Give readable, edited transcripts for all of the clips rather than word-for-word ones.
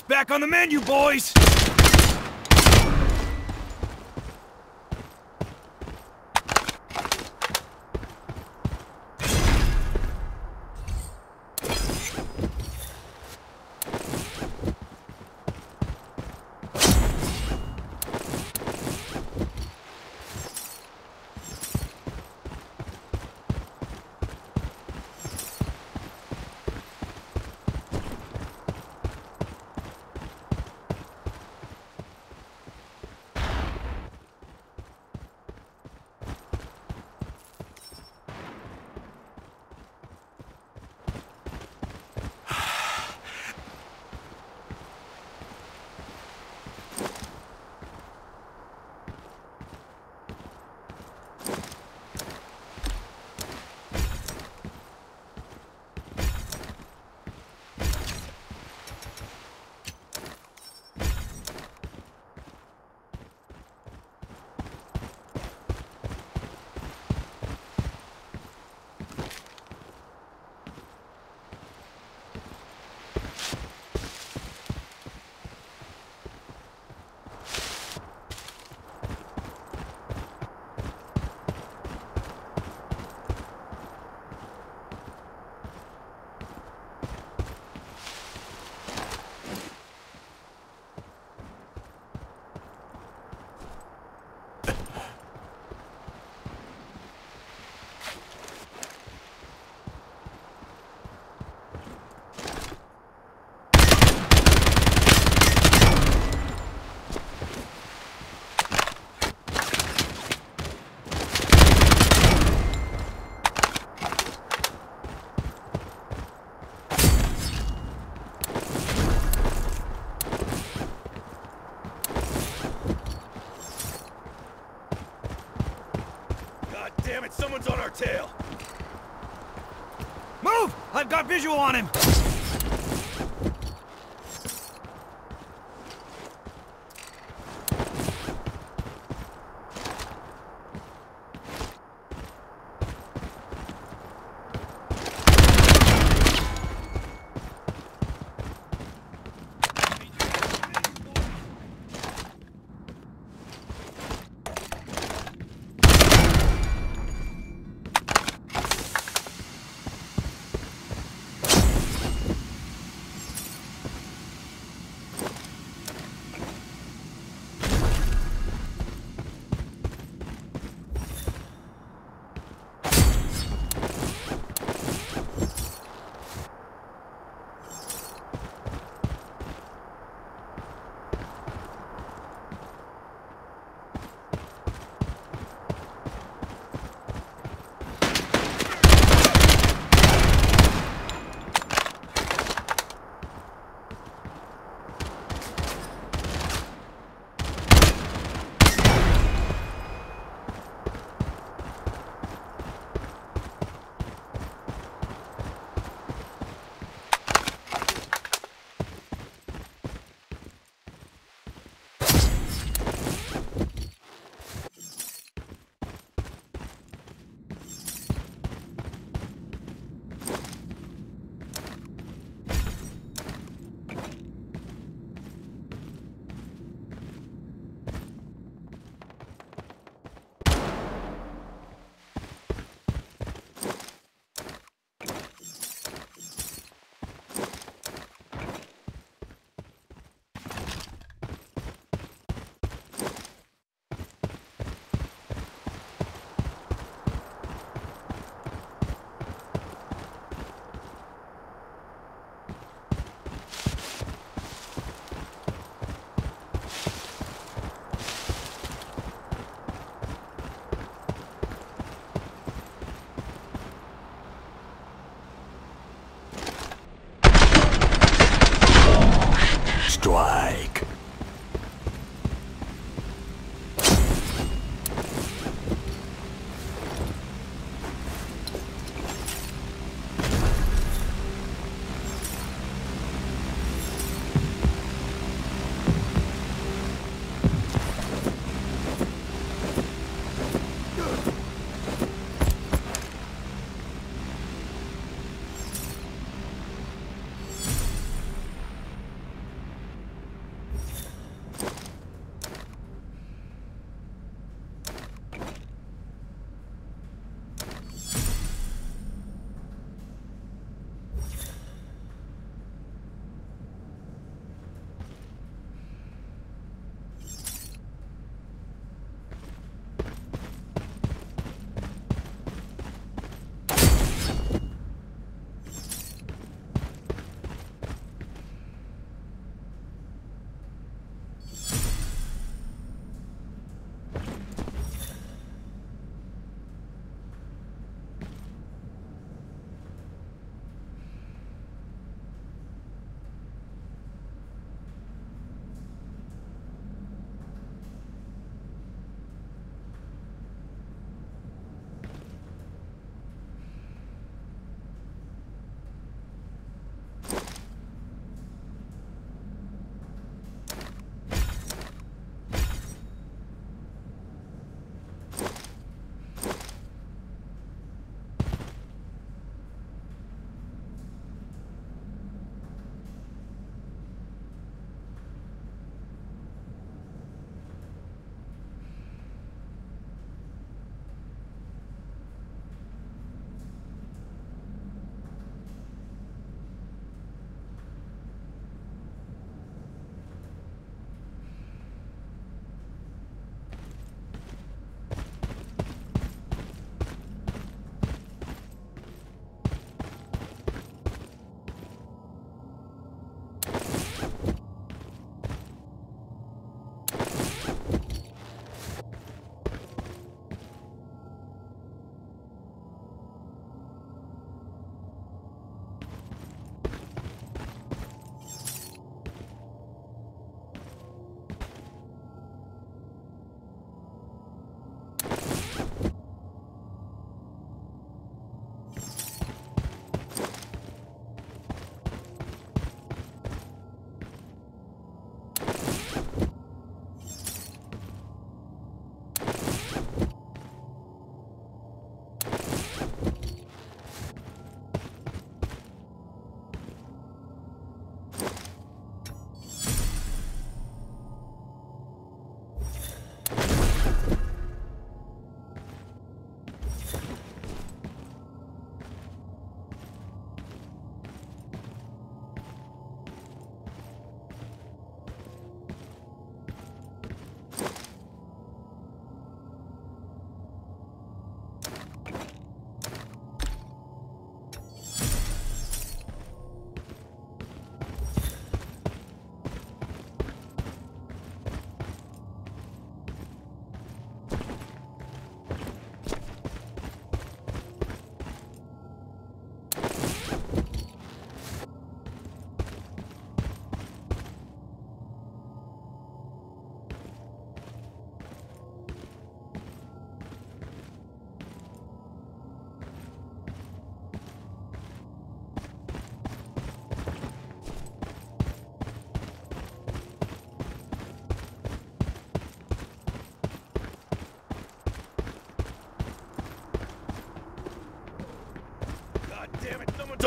It's back on the menu, boys! Damn it, someone's on our tail! Move! I've got visual on him!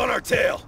on our tail!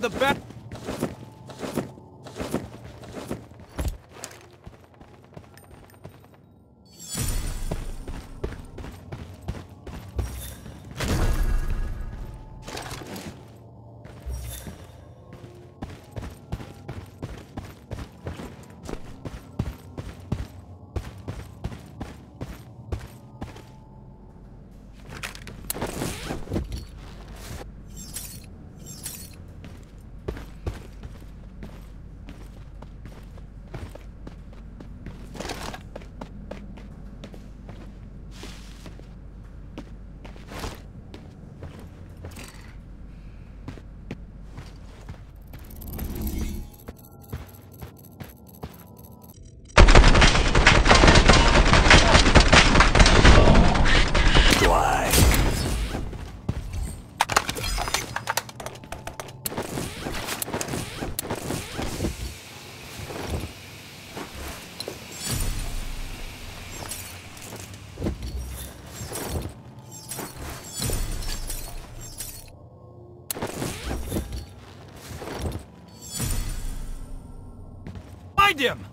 the back. Him.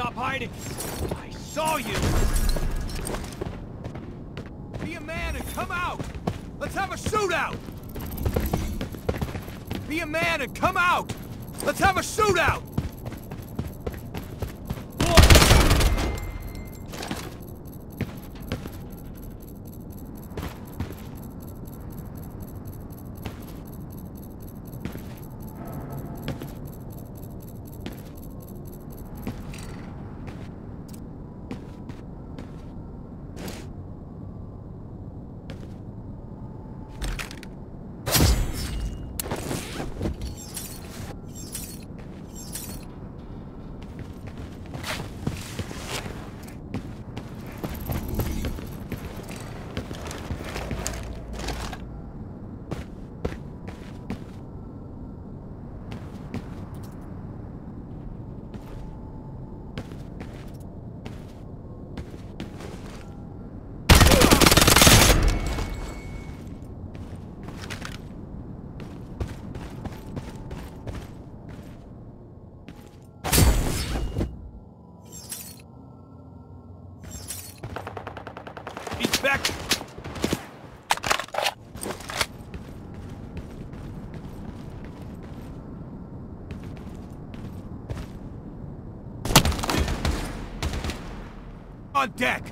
Stop hiding! I saw you! Be a man and come out! Let's have a shootout! Be a man and come out! Let's have a shootout! On deck!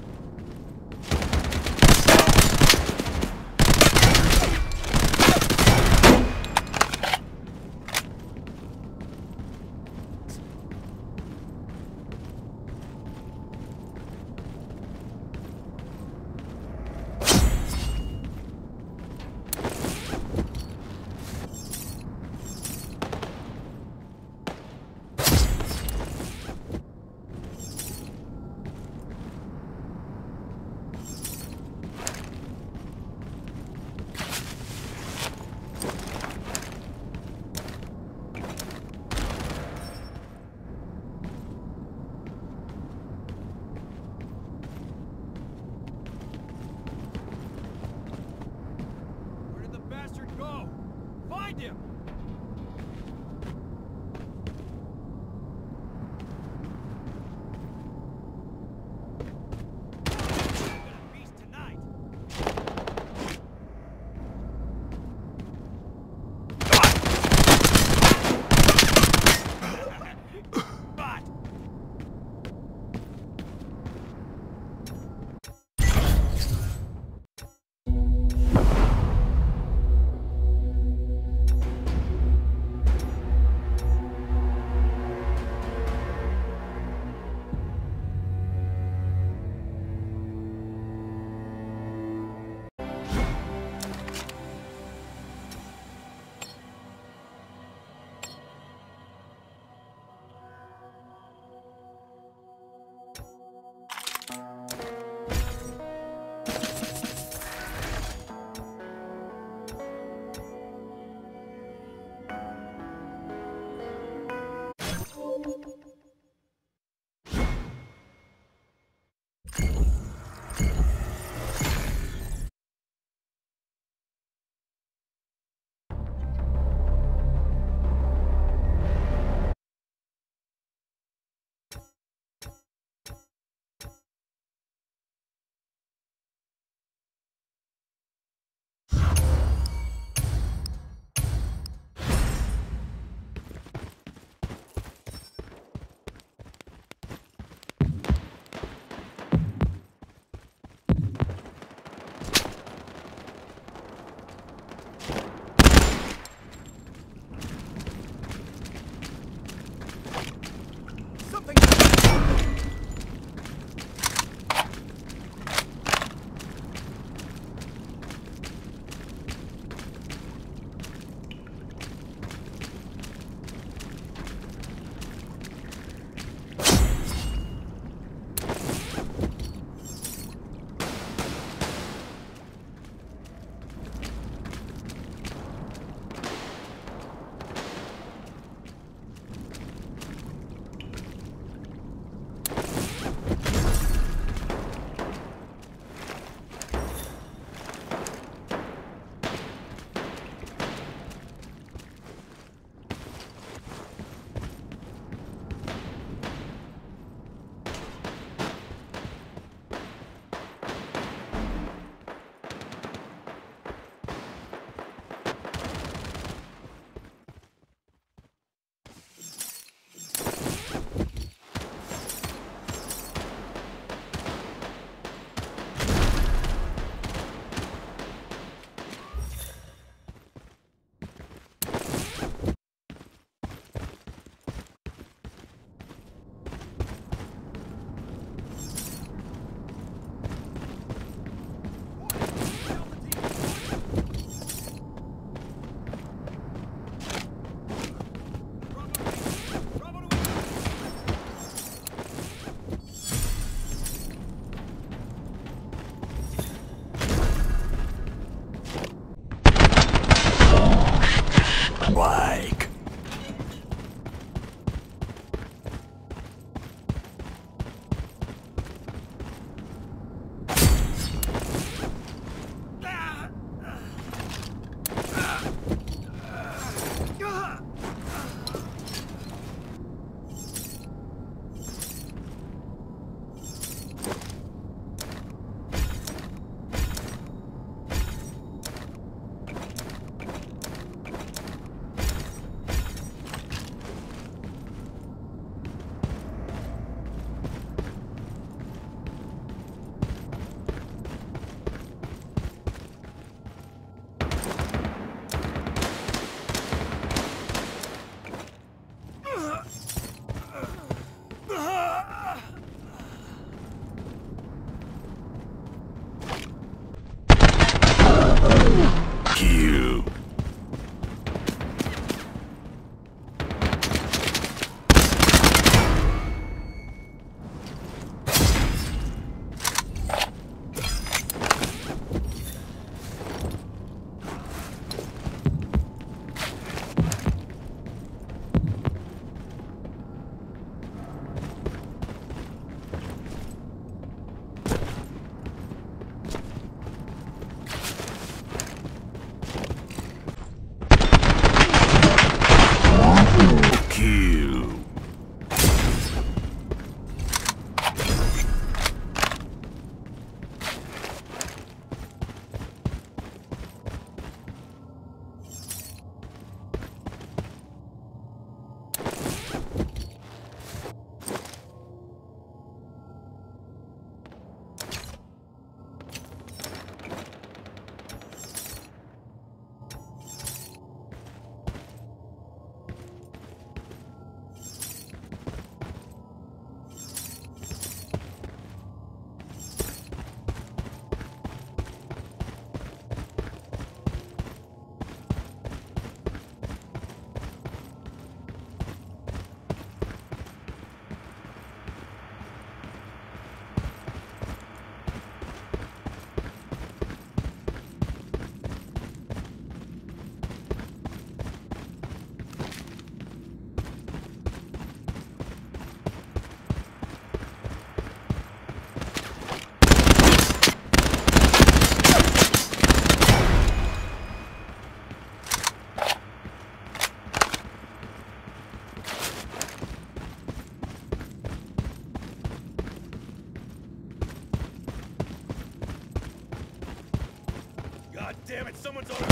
Damn it, someone's over.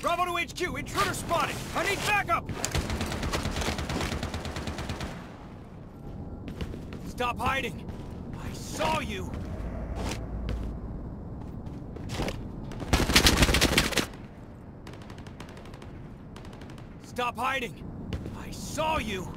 Bravo to HQ! Intruder spotted! I need backup! Stop hiding! I saw you! Stop hiding! I saw you!